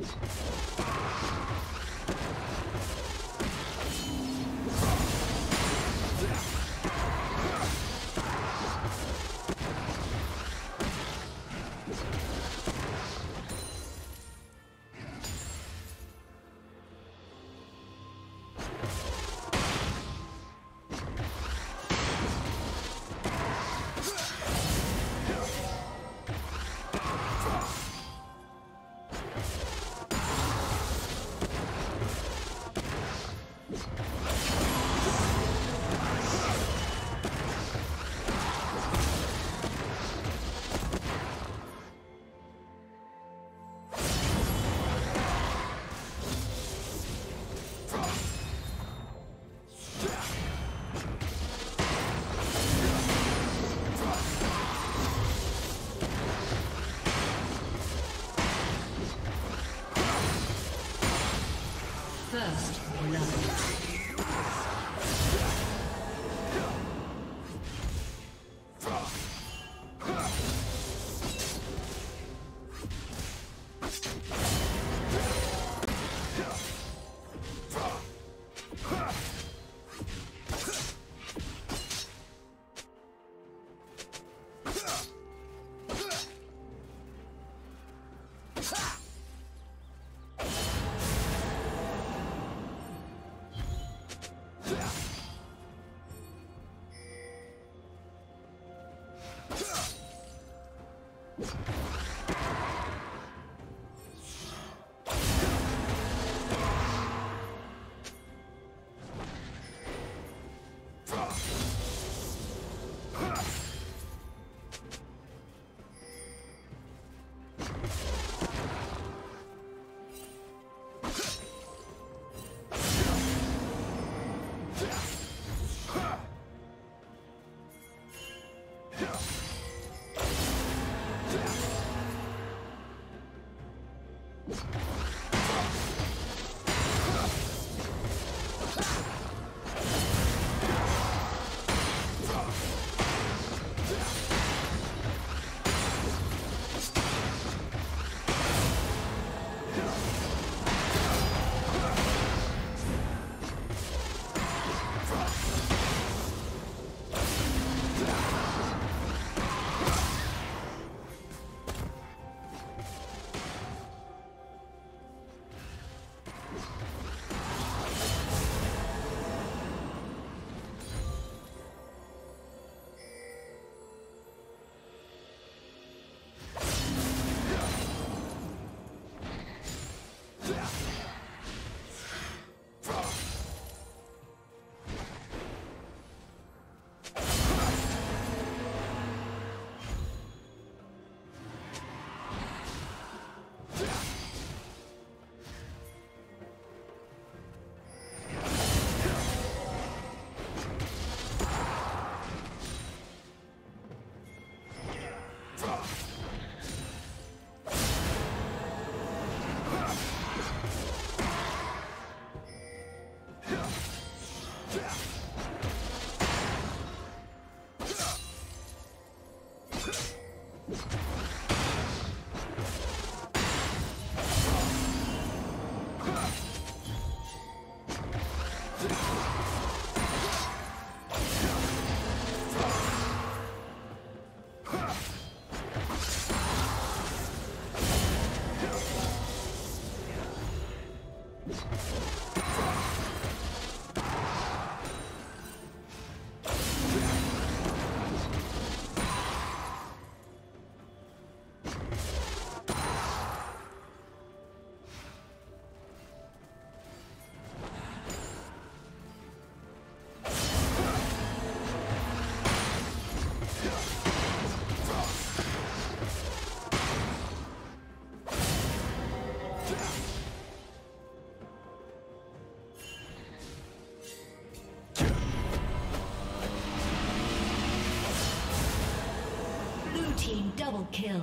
First love. Double kill.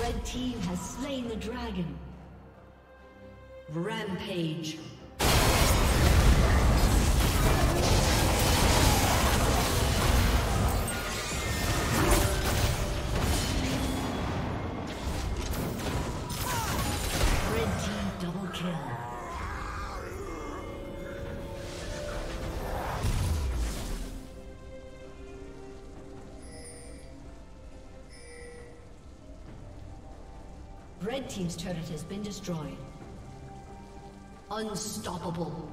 The team has slain the dragon. Rampage. Red team's turret has been destroyed. Unstoppable.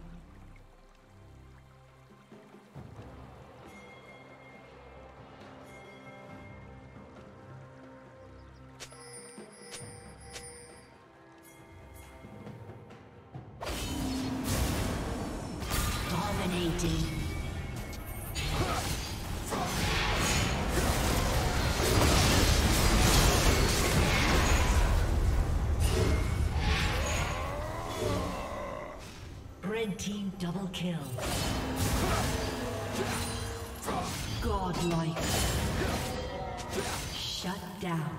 Red team double kill. Godlike. Shut down.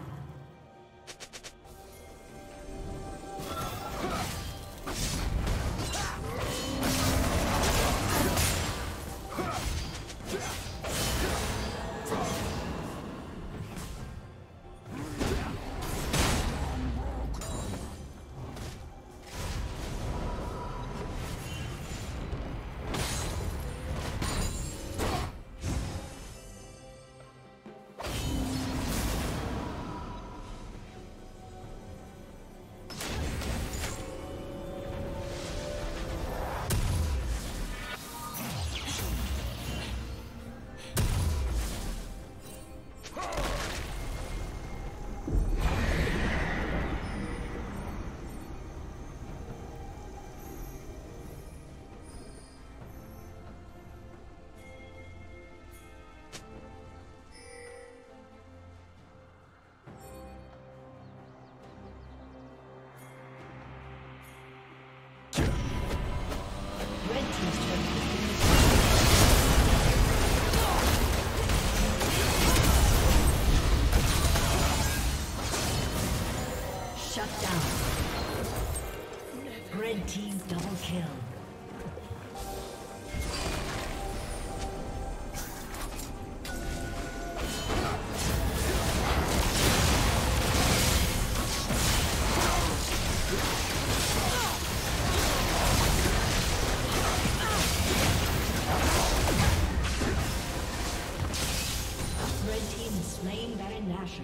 Baron Nashor.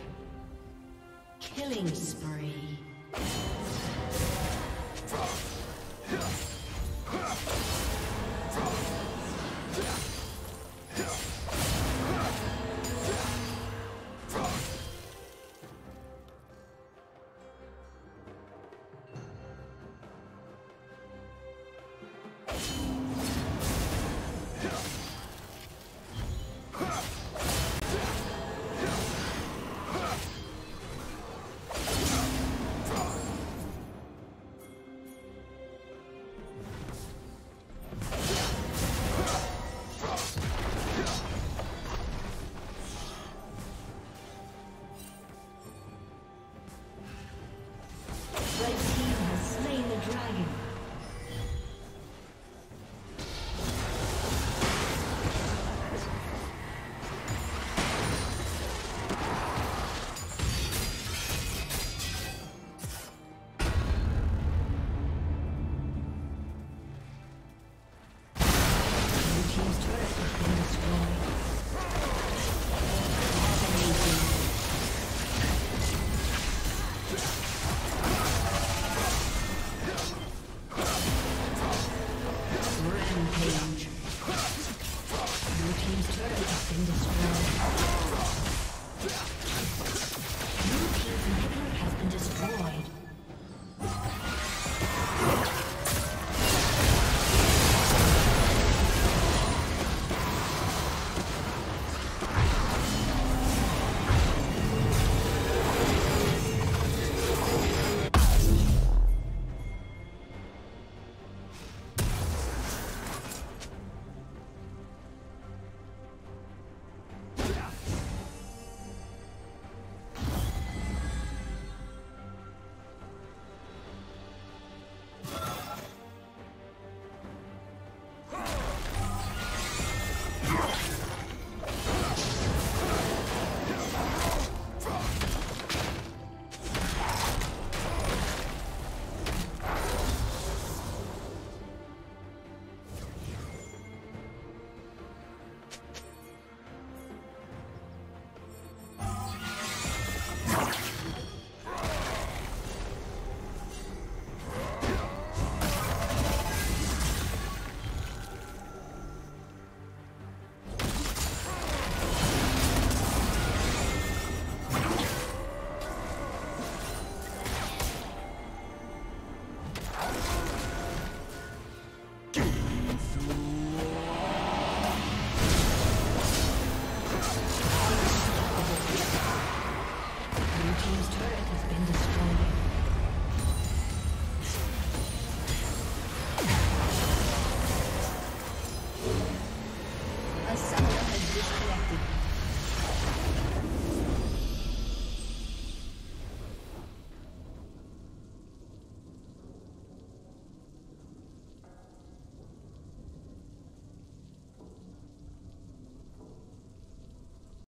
Killing spree. Disconnected.